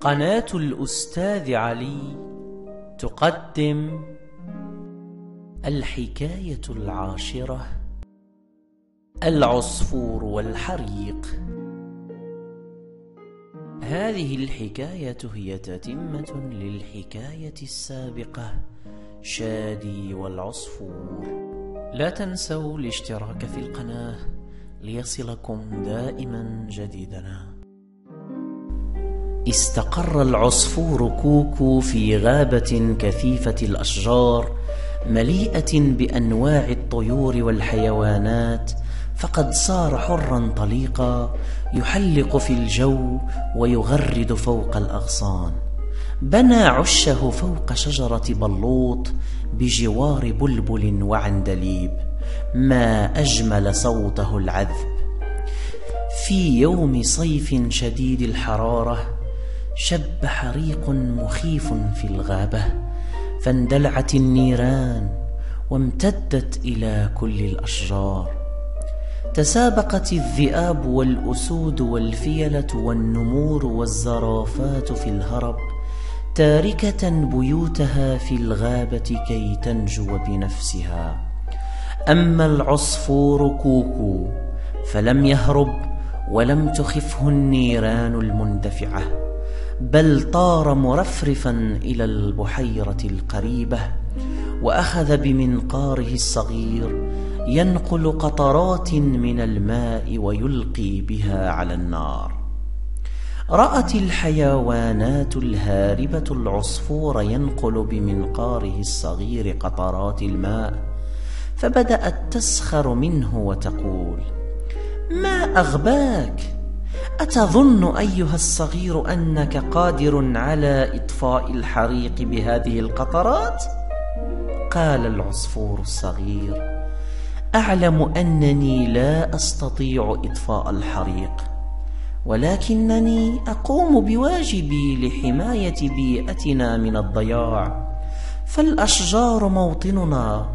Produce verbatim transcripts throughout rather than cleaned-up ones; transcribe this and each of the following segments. قناة الأستاذ علي تقدم الحكاية العاشرة: العصفور والحريق. هذه الحكاية هي تتمة للحكاية السابقة: شادي والعصفور. لا تنسوا الاشتراك في القناة ليصلكم دائما جديدنا. استقر العصفور كوكو في غابة كثيفة الأشجار مليئة بأنواع الطيور والحيوانات، فقد صار حرا طليقا يحلق في الجو ويغرد فوق الأغصان. بنى عشه فوق شجرة بلوط بجوار بلبل وعندليب، ما أجمل صوته العذب. في يوم صيف شديد الحرارة شب حريق مخيف في الغابة، فاندلعت النيران وامتدت إلى كل الأشجار. تسابقت الذئاب والأسود والفيلة والنمور والزرافات في الهرب، تاركة بيوتها في الغابة كي تنجو بنفسها. أما العصفور كوكو فلم يهرب ولم تخفه النيران المندفعة، بل طار مرفرفا إلى البحيرة القريبة، وأخذ بمنقاره الصغير ينقل قطرات من الماء ويلقي بها على النار. رأت الحيوانات الهاربة العصفور ينقل بمنقاره الصغير قطرات الماء، فبدأت تسخر منه وتقول: ما أغباك؟ أتظن أيها الصغير أنك قادر على إطفاء الحريق بهذه القطرات؟ قال العصفور الصغير: أعلم أنني لا أستطيع إطفاء الحريق، ولكنني أقوم بواجبي لحماية بيئتنا من الضياع، فالأشجار موطننا،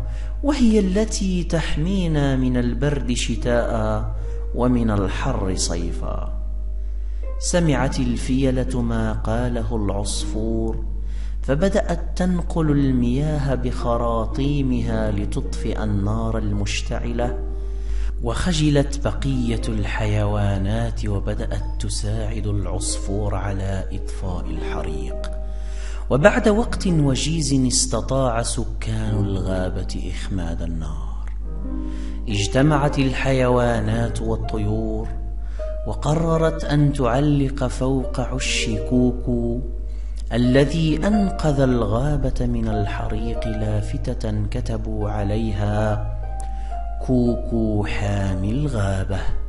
وهي التي تحمينا من البرد شتاء ومن الحر صيفا. سمعت الفيلة ما قاله العصفور، فبدأت تنقل المياه بخراطيمها لتطفئ النار المشتعلة، وخجلت بقية الحيوانات وبدأت تساعد العصفور على إطفاء الحريق. وبعد وقت وجيز استطاع سكان الغابة إخماد النار. اجتمعت الحيوانات والطيور وقررت أن تعلق فوق عش كوكو الذي أنقذ الغابة من الحريق لافتة كتبوا عليها: كوكو حامي الغابة.